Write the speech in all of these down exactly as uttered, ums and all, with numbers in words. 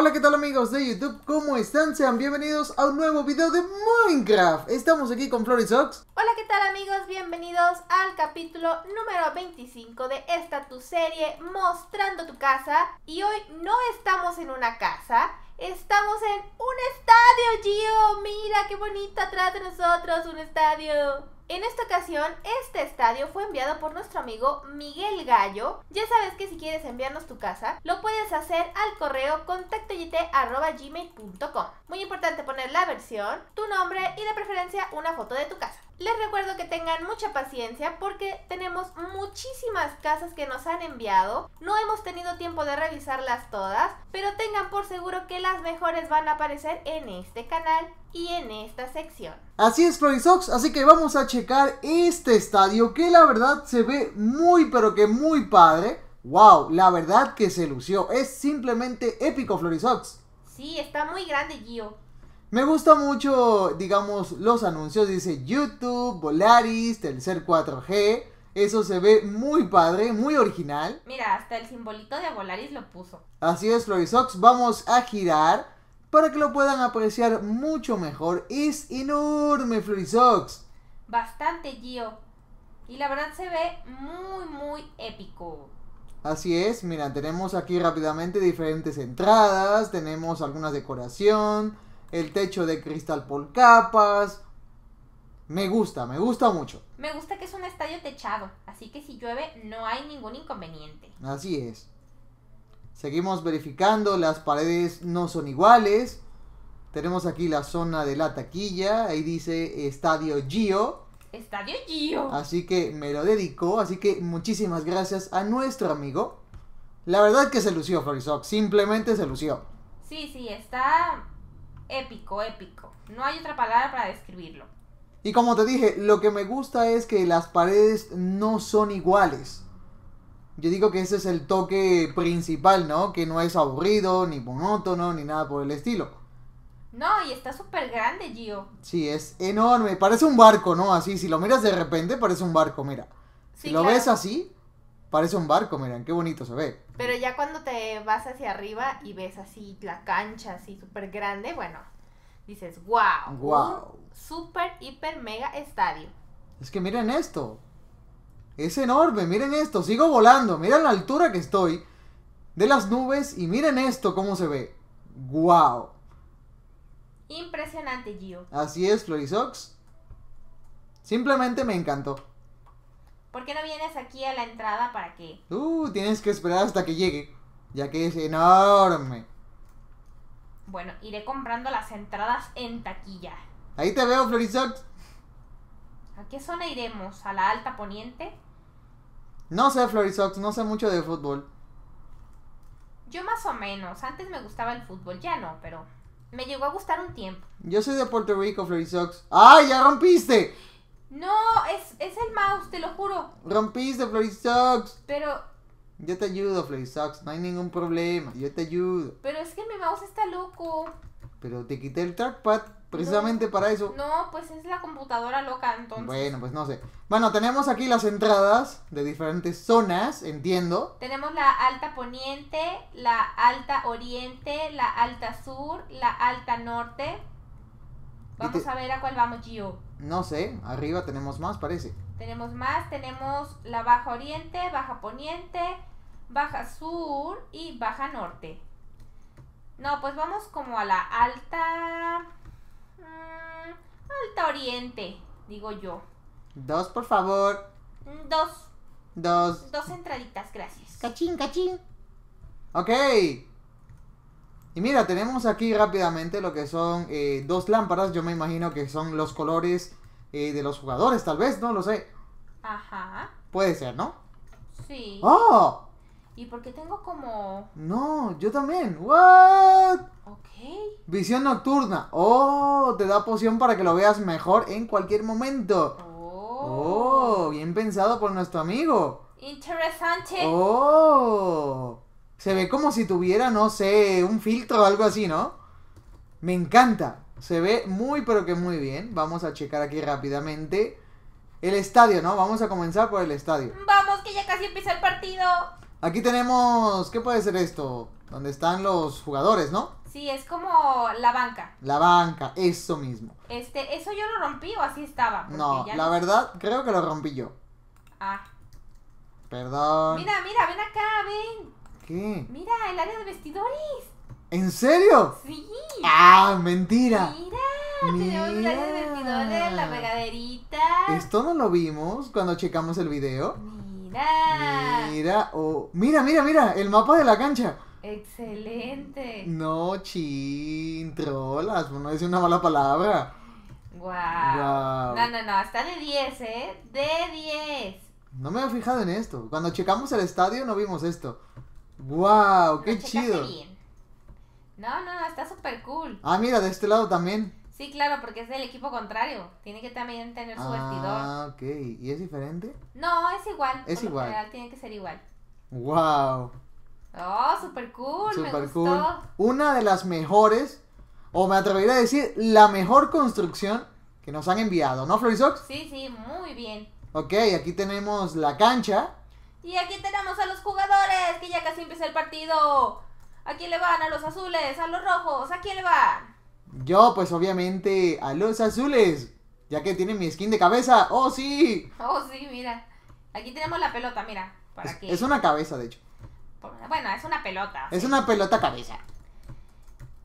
Hola, ¿qué tal amigos de YouTube? ¿Cómo están? Sean bienvenidos a un nuevo video de Minecraft. Estamos aquí con FloriXox. Hola, ¿qué tal amigos? Bienvenidos al capítulo número veinticinco de esta tu serie Mostrando tu casa. Y hoy no estamos en una casa, estamos en un estadio, Gio. Mira qué bonito atrás de nosotros, un estadio. En esta ocasión, este estadio fue enviado por nuestro amigo Miguel Gallo. Ya sabes que si quieres enviarnos tu casa, lo puedes hacer al correo contacto y t arroba gmail punto com. Muy importante poner la versión, tu nombre y de preferencia una foto de tu casa. Les recuerdo que tengan mucha paciencia porque tenemos muchísimas casas que nos han enviado. No hemos tenido tiempo de revisarlas todas, pero tengan por seguro que las mejores van a aparecer en este canal y en esta sección. Así es, FloriXox, así que vamos a checar este estadio que la verdad se ve muy pero que muy padre. Wow, la verdad que se lució, es simplemente épico, FloriXox. Sí, está muy grande, Gio. Me gusta mucho, digamos, los anuncios, dice YouTube, Volaris, Telcel cuatro G, eso se ve muy padre, muy original. Mira, hasta el simbolito de Volaris lo puso. Así es, FloriXox, vamos a girar para que lo puedan apreciar mucho mejor. Es enorme, FloriXox. Bastante, Gio. Y la verdad se ve muy, muy épico. Así es, mira, tenemos aquí rápidamente diferentes entradas, tenemos alguna decoración, el techo de cristal por capas. Me gusta, me gusta mucho. Me gusta que es un estadio techado, así que si llueve no hay ningún inconveniente. Así es. Seguimos verificando, las paredes no son iguales. Tenemos aquí la zona de la taquilla, ahí dice Estadio Gio. Estadio Gio. Así que me lo dedicó, así que muchísimas gracias a nuestro amigo. La verdad que se lució, FloriXox, simplemente se lució. Sí, sí, está... épico, épico. No hay otra palabra para describirlo. Y como te dije, lo que me gusta es que las paredes no son iguales. Yo digo que ese es el toque principal, ¿no? Que no es aburrido, ni monótono, ni nada por el estilo. No, y está súper grande, Gio. Sí, es enorme. Parece un barco, ¿no? Así, si lo miras de repente, parece un barco, mira. Sí, si claro. Lo ves así, parece un barco, miren, qué bonito se ve. Pero ya cuando te vas hacia arriba y ves así la cancha así súper grande, bueno, dices, wow, wow. Súper, hiper, mega estadio. Es que miren esto, es enorme, miren esto, sigo volando, miren la altura que estoy de las nubes y miren esto cómo se ve. Wow. Impresionante, Gio. Así es, FloriXox. Simplemente me encantó. ¿Por qué no vienes aquí a la entrada para qué? Uh, tienes que esperar hasta que llegue, ya que es enorme. Bueno, iré comprando las entradas en taquilla. Ahí te veo, FloriXox. ¿A qué zona iremos? ¿A la Alta Poniente? No sé, FloriXox, no sé mucho de fútbol. Yo más o menos, antes me gustaba el fútbol, ya no, pero me llegó a gustar un tiempo. Yo soy de Puerto Rico, FloriXox. ¡Ah, ya rompiste! No, es, es el mouse, te lo juro. Rompiste, FloriXox. Pero... yo te ayudo, FloriXox, no hay ningún problema, yo te ayudo. Pero es que mi mouse está loco. Pero te quité el trackpad, precisamente no, para eso. No, pues es la computadora loca, entonces. Bueno, pues no sé. Bueno, tenemos aquí las entradas de diferentes zonas, entiendo. Tenemos la Alta Poniente, la Alta Oriente, la Alta Sur, la Alta Norte. Vamos te... a ver a cuál vamos, Gio. No sé, arriba tenemos más, parece. Tenemos más, tenemos la Baja Oriente, Baja Poniente, Baja Sur y Baja Norte. No, pues vamos como a la Alta... Mmm, Alta Oriente, digo yo. Dos, por favor. Dos. Dos. Dos entraditas, gracias. Cachín, cachín. Ok. Y mira, tenemos aquí rápidamente lo que son eh, dos lámparas. Yo me imagino que son los colores eh, de los jugadores, tal vez, no lo sé. Ajá. Puede ser, ¿no? Sí. ¡Oh! ¿Y por qué tengo como...? No, yo también. ¿What? Ok. Visión nocturna. ¡Oh! Te da poción para que lo veas mejor en cualquier momento. ¡Oh! ¡Oh! Bien pensado por nuestro amigo. Interesante. ¡Oh! Se ve como si tuviera, no sé, un filtro o algo así, ¿no? Me encanta. Se ve muy, pero que muy bien. Vamos a checar aquí rápidamente. El estadio, ¿no? Vamos a comenzar por el estadio. ¡Vamos, que ya casi empieza el partido! Aquí tenemos... ¿qué puede ser esto? Donde están los jugadores, ¿no? Sí, es como la banca. La banca, eso mismo. Este, ¿eso yo lo rompí o así estaba? No, ya la no... verdad, creo que lo rompí yo. Ah. Perdón. Mira, mira, ven acá, ven. ¿Qué? Mira, el área de vestidores. ¿En serio? Sí. Ah, mentira. Mira. Mira. Tenemos el área de vestidores, la regaderita. Esto no lo vimos cuando checamos el video. Mira. Mira, oh. Mira, mira, mira, el mapa de la cancha. Excelente. No, chin, trolas, no es una mala palabra. Guau. Wow. Wow. No, no, no, está de diez, ¿eh? De diez. No me había fijado en esto. Cuando checamos el estadio no vimos esto. Guau, wow, qué chido. Bien. No, no, no, está súper cool. Ah, mira, de este lado también. Sí, claro, porque es del equipo contrario. Tiene que también tener su ah, vestidor. Ah, ok. ¿Y es diferente? No, es igual. Es por igual. En general tiene que ser igual. Wow. Oh, super cool, super me gustó. Cool. Una de las mejores, o me atrevería a decir, la mejor construcción que nos han enviado, ¿no, FloriXox? Sí, sí, muy bien. Ok, aquí tenemos la cancha. Y aquí tenemos a los jugadores, que ya casi empieza el partido. ¿A quién le van? A los azules, a los rojos, ¿a quién le van? Yo, pues obviamente, a los azules, ya que tienen mi skin de cabeza. ¡Oh, sí! Oh, sí, mira. Aquí tenemos la pelota, mira. Para es, que... es una cabeza, de hecho. Bueno, es una pelota. Es sí. una pelota cabeza.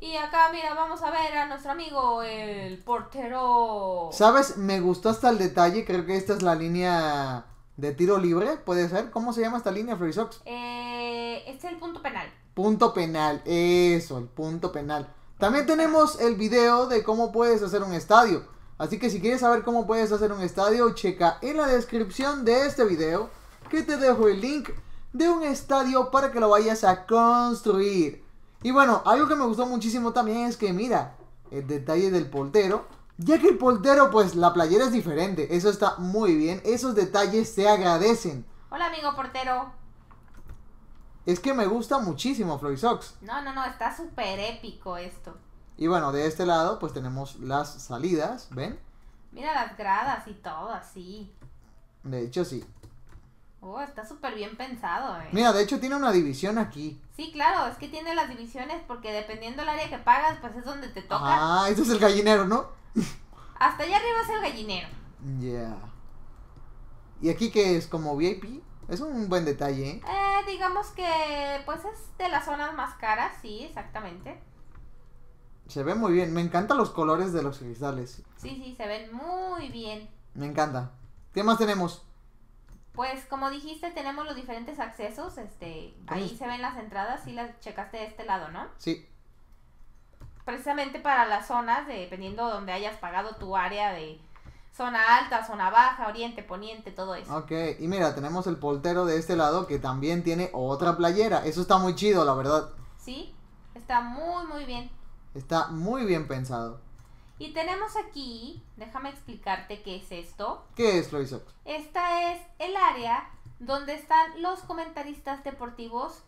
Y acá, mira, vamos a ver a nuestro amigo, el portero. ¿Sabes? Me gustó hasta el detalle. Creo que esta es la línea de tiro libre, ¿puede ser? ¿Cómo se llama esta línea, FloriXox? Eh, este es el punto penal. Punto penal, eso, el punto penal. También tenemos el video de cómo puedes hacer un estadio. Así que si quieres saber cómo puedes hacer un estadio, checa en la descripción de este video, que te dejo el link de un estadio para que lo vayas a construir. Y bueno, algo que me gustó muchísimo también es que mira el detalle del portero, ya que el portero, pues la playera es diferente. Eso está muy bien, esos detalles se agradecen. Hola, amigo portero. Es que me gusta muchísimo, FloriXox. No, no, no, está súper épico esto. Y bueno, de este lado pues tenemos las salidas, ¿ven? Mira las gradas y todo así. De hecho, sí. Oh, está súper bien pensado, eh. Mira, de hecho tiene una división aquí. Sí, claro, es que tiene las divisiones porque dependiendo del área que pagas, pues es donde te toca. Ah, este es el gallinero, ¿no? Hasta allá arriba es el gallinero. Ya. Yeah. ¿Y aquí qué es? ¿Como V I P? Es un buen detalle, ¿eh? Eh, digamos que, pues es de las zonas más caras, sí, exactamente. Se ve muy bien, me encantan los colores de los cristales. Sí, sí, se ven muy bien. Me encanta. ¿Qué más tenemos? Pues como dijiste, tenemos los diferentes accesos, este, ahí se ven las entradas y las checaste de este lado, ¿no? Sí. Precisamente para las zonas, de, dependiendo donde hayas pagado tu área de zona alta, zona baja, oriente, poniente, todo eso. Ok, y mira, tenemos el portero de este lado que también tiene otra playera, eso está muy chido, la verdad. Sí, está muy muy bien. Está muy bien pensado. Y tenemos aquí, déjame explicarte qué es esto. ¿Qué es, FloriXox? Esta es el área donde están los comentaristas deportivos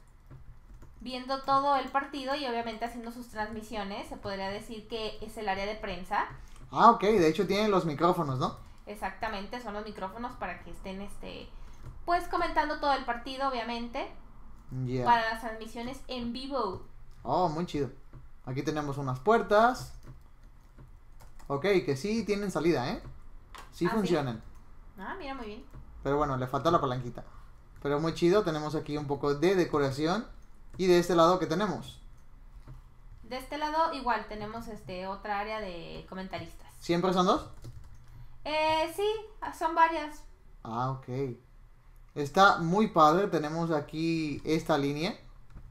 viendo todo el partido y obviamente haciendo sus transmisiones. Se podría decir que es el área de prensa. Ah, ok, de hecho tienen los micrófonos, ¿no? Exactamente, son los micrófonos para que estén, este, pues comentando todo el partido, obviamente. Yeah. Para las transmisiones en vivo. Oh, muy chido. Aquí tenemos unas puertas. Ok, que sí tienen salida, ¿eh? Sí ah, funcionan. ¿Sí? Ah, mira, muy bien. Pero bueno, le falta la palanquita. Pero muy chido, tenemos aquí un poco de decoración. ¿Y de este lado qué tenemos? De este lado igual tenemos este otra área de comentaristas. ¿Siempre son dos? Eh, sí, son varias. Ah, ok. Está muy padre, tenemos aquí esta línea.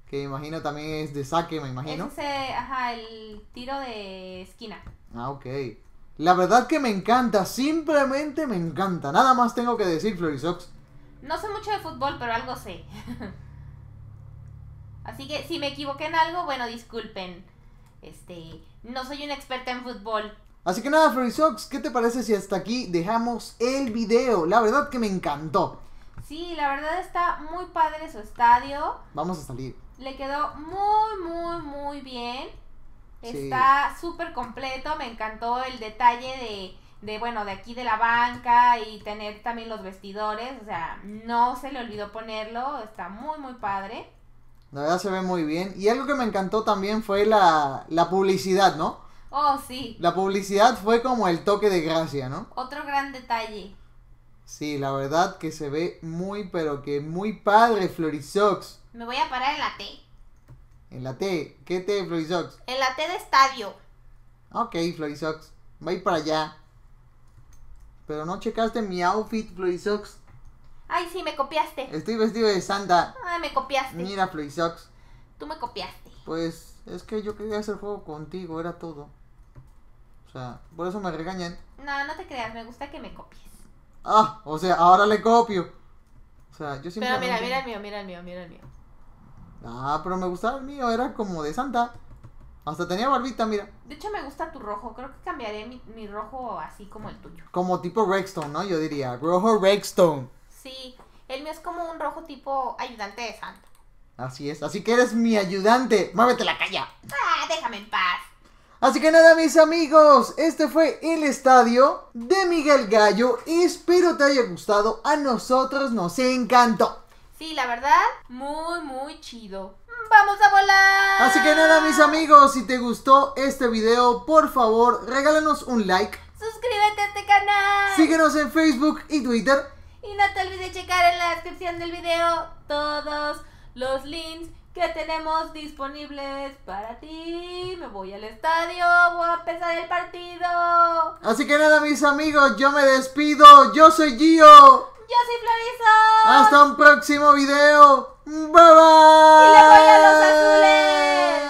Que imagino también es de saque, me imagino. Ese, ajá, el tiro de esquina. Ah, ok. La verdad que me encanta, simplemente me encanta. Nada más tengo que decir, FloriXox. No sé mucho de fútbol, pero algo sé. Así que si me equivoqué en algo, bueno, disculpen. Este, no soy una experta en fútbol. Así que nada, FloriXox, ¿qué te parece si hasta aquí dejamos el video? La verdad que me encantó. Sí, la verdad está muy padre su estadio. Vamos a salir. Le quedó muy, muy, muy bien. Sí. Está súper completo. Me encantó el detalle de, de, bueno, de aquí de la banca y tener también los vestidores. O sea, no se le olvidó ponerlo. Está muy, muy padre. La verdad se ve muy bien. Y algo que me encantó también fue la, la publicidad, ¿no? Oh, sí. La publicidad fue como el toque de gracia, ¿no? Otro gran detalle. Sí, la verdad que se ve muy, pero que muy padre, FloriXox. Me voy a parar en la T. ¿En la T? ¿Qué T, FloriXox? En la T de estadio. Ok, FloriXox. Va a ir para allá. Pero no checaste mi outfit, FloriXox. Ay, sí, me copiaste. Estoy vestido de Santa. Ay, me copiaste. Mira, FloriXox. Tú me copiaste. Pues, es que yo quería hacer juego contigo, era todo. O sea, por eso me regañan. No, no te creas, me gusta que me copies. Ah, o sea, ahora le copio. O sea, yo siempre... Pero mira, mira el mío, mira el mío, mira el mío. Ah, pero me gustaba el mío, era como de Santa. Hasta tenía barbita, mira. De hecho, me gusta tu rojo, creo que cambiaré mi, mi rojo así como el tuyo. Como tipo Redstone, ¿no? Yo diría, rojo Redstone. Sí, el mío es como un rojo tipo ayudante de Santa. Así es, así que eres mi ayudante. ¡Muévete la calla! ¡Ah, déjame en paz! Así que nada, mis amigos, este fue el estadio de Miguel Gallo. Espero te haya gustado, a nosotros nos encantó. Sí, la verdad, muy, muy chido. ¡Vamos a volar! Así que nada, mis amigos, si te gustó este video, por favor, regálanos un like. ¡Suscríbete a este canal! Síguenos en Facebook y Twitter. Y no te olvides checar en la descripción del video todos los links que tenemos disponibles para ti. Me voy al estadio, voy a empezar el partido. Así que nada, mis amigos, yo me despido. Yo soy Gio. Yo soy FloriXox. Hasta un próximo video. Bye bye. Y le voy a los azules.